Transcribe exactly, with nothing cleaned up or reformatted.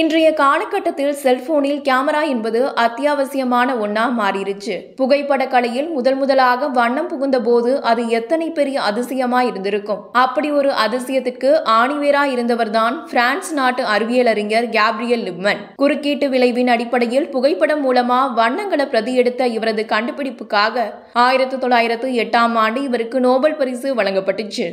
இன்றைய காலகட்டத்தில் செல்போனில் கேமரா என்பது அத்தியாவசியமான ஒண்ணா மாறிடுச்சு. புகைப்பட கலையில் முதல் முதலாக வண்ணம் புகுந்தபோது அது எத்தனை பெரிய அதிசயமா இருந்திருக்கும். அப்படி ஒரு அதிசயத்துக்கு ஆணிவேரா இருந்தவர்தான் பிரான்ஸ் நாட்டு அறிவியலறிஞர் கேப்ரியல் லிப்மன். குறுக்கீட்டு விளைவின் அடிப்படையில் புகைப்படம் மூலமா வண்ணங்களை பிரதி எடுத்த இவரது கண்டுபிடிப்புக்காக ஆயிரத்தி தொள்ளாயிரத்தி எட்டாம் ஆண்டு இவருக்கு நோபல் பரிசு வழங்கப்பட்டுச்சு.